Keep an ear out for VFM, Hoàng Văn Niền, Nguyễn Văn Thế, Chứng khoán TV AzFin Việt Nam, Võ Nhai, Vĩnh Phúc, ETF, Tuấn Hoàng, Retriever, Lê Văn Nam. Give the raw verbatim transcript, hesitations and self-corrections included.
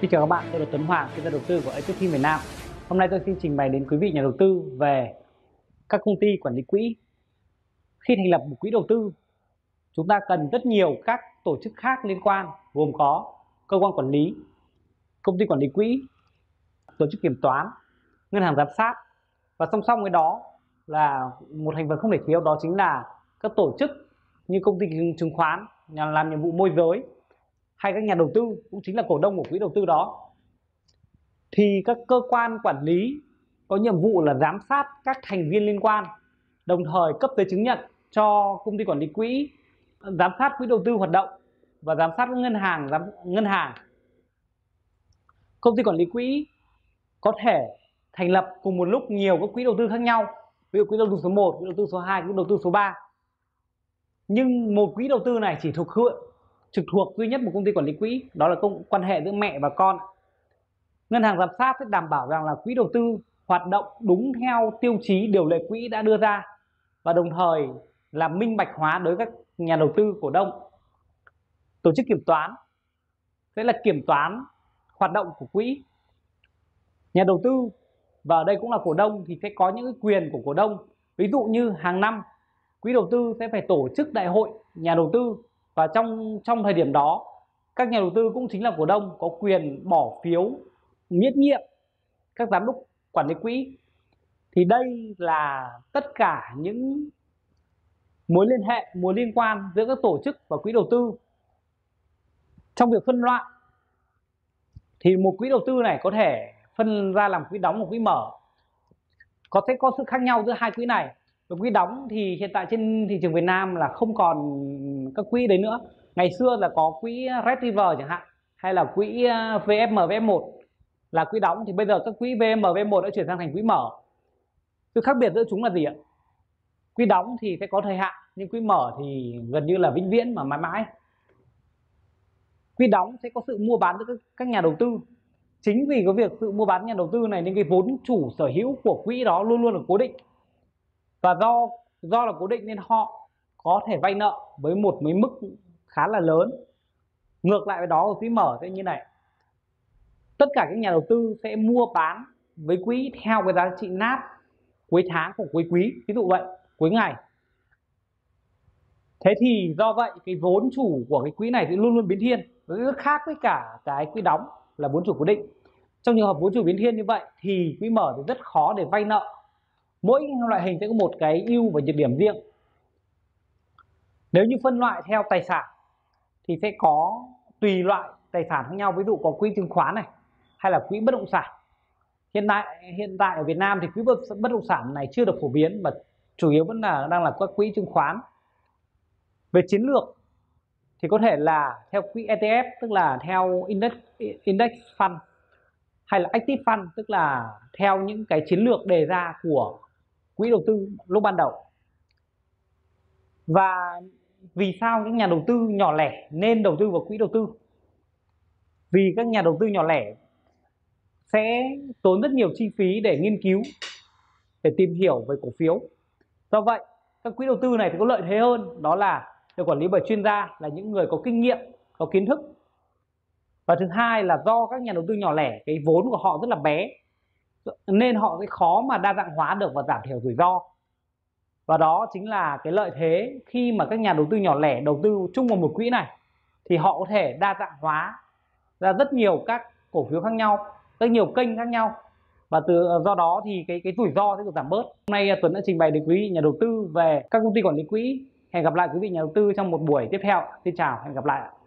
Xin chào các bạn, tôi là Tuấn Hoàng, chuyên gia đầu tư của AzFin Việt Nam. Hôm nay tôi xin trình bày đến quý vị nhà đầu tư về các công ty quản lý quỹ. Khi thành lập một quỹ đầu tư, chúng ta cần rất nhiều các tổ chức khác liên quan, gồm có cơ quan quản lý, công ty quản lý quỹ, tổ chức kiểm toán, ngân hàng giám sát, và song song với đó là một thành phần không thể thiếu, đó chính là các tổ chức như công ty chứng khoán, nhà làm nhiệm vụ môi giới, hay các nhà đầu tư cũng chính là cổ đông của quỹ đầu tư đó. Thì các cơ quan quản lý có nhiệm vụ là giám sát các thành viên liên quan, đồng thời cấp giấy chứng nhận cho công ty quản lý quỹ, giám sát quỹ đầu tư hoạt động và giám sát ngân hàng giám, ngân hàng. Công ty quản lý quỹ có thể thành lập cùng một lúc nhiều các quỹ đầu tư khác nhau, ví dụ quỹ đầu tư số một, quỹ đầu tư số hai, quỹ đầu tư số ba. Nhưng một quỹ đầu tư này chỉ thuộc hữu trực thuộc duy nhất một công ty quản lý quỹ, đó là công, quan hệ giữa mẹ và con. Ngân hàng giám sát sẽ đảm bảo rằng là quỹ đầu tư hoạt động đúng theo tiêu chí điều lệ quỹ đã đưa ra, và đồng thời là minh bạch hóa đối với các nhà đầu tư, cổ đông. Tổ chức kiểm toán sẽ là kiểm toán hoạt động của quỹ. Nhà đầu tư, và ở đây cũng là cổ đông, thì sẽ có những quyền của cổ đông. Ví dụ như hàng năm quỹ đầu tư sẽ phải tổ chức đại hội nhà đầu tư, và trong trong thời điểm đó các nhà đầu tư cũng chính là cổ đông có quyền bỏ phiếu miễn nhiệm các giám đốc quản lý quỹ. Thì đây là tất cả những mối liên hệ, mối liên quan giữa các tổ chức và quỹ đầu tư. Trong việc phân loại thì một quỹ đầu tư này có thể phân ra làm quỹ đóng và quỹ mở. Có thể có sự khác nhau giữa hai quỹ này. Và quỹ đóng thì hiện tại trên thị trường Việt Nam là không còn các quỹ đấy nữa. Ngày xưa là có quỹ Retriever chẳng hạn, hay là quỹ V F M V một là quỹ đóng, thì bây giờ các quỹ V F M V một đã chuyển sang thành quỹ mở. Sự khác biệt giữa chúng là gì ạ? Quỹ đóng thì sẽ có thời hạn, nhưng quỹ mở thì gần như là vĩnh viễn mà mãi mãi. Quỹ đóng sẽ có sự mua bán giữa các nhà đầu tư. Chính vì có việc sự mua bán nhà đầu tư này nên cái vốn chủ sở hữu của quỹ đó luôn luôn là cố định. Và do do là cố định nên họ có thể vay nợ với một cái mức khá là lớn. Ngược lại với đó, quỹ mở sẽ như này. Tất cả các nhà đầu tư sẽ mua bán với quỹ theo cái giá trị nát cuối tháng của cuối quý, ví dụ vậy, cuối ngày. Thế thì do vậy cái vốn chủ của cái quỹ này thì luôn luôn biến thiên, rất khác với cả cái quỹ đóng là vốn chủ cố định. Trong trường hợp vốn chủ biến thiên như vậy thì quỹ mở thì rất khó để vay nợ. Mỗi loại hình sẽ có một cái ưu và nhược điểm riêng. Nếu như phân loại theo tài sản thì sẽ có tùy loại tài sản khác nhau, ví dụ có quỹ chứng khoán này hay là quỹ bất động sản. Hiện tại hiện tại ở Việt Nam thì quỹ bất động sản này chưa được phổ biến, mà chủ yếu vẫn là đang là các quỹ chứng khoán. Về chiến lược thì có thể là theo quỹ E T F, tức là theo index index fund, hay là active fund, tức là theo những cái chiến lược đề ra của quỹ đầu tư lúc ban đầu. Và vì sao các nhà đầu tư nhỏ lẻ nên đầu tư vào quỹ đầu tư? Vì các nhà đầu tư nhỏ lẻ sẽ tốn rất nhiều chi phí để nghiên cứu, để tìm hiểu về cổ phiếu. Do vậy, các quỹ đầu tư này thì có lợi thế hơn, đó là được quản lý bởi chuyên gia, là những người có kinh nghiệm, có kiến thức. Và thứ hai là do các nhà đầu tư nhỏ lẻ, cái vốn của họ rất là bé, nên họ sẽ khó mà đa dạng hóa được và giảm thiểu rủi ro. Và đó chính là cái lợi thế khi mà các nhà đầu tư nhỏ lẻ đầu tư chung vào một quỹ này, thì họ có thể đa dạng hóa ra rất nhiều các cổ phiếu khác nhau, rất nhiều kênh khác nhau, và từ do đó thì cái cái rủi ro sẽ được giảm bớt. Hôm nay Tuấn đã trình bày đến quý vị nhà đầu tư về các công ty quản lý quỹ. Hẹn gặp lại quý vị nhà đầu tư trong một buổi tiếp theo. Xin chào, hẹn gặp lại.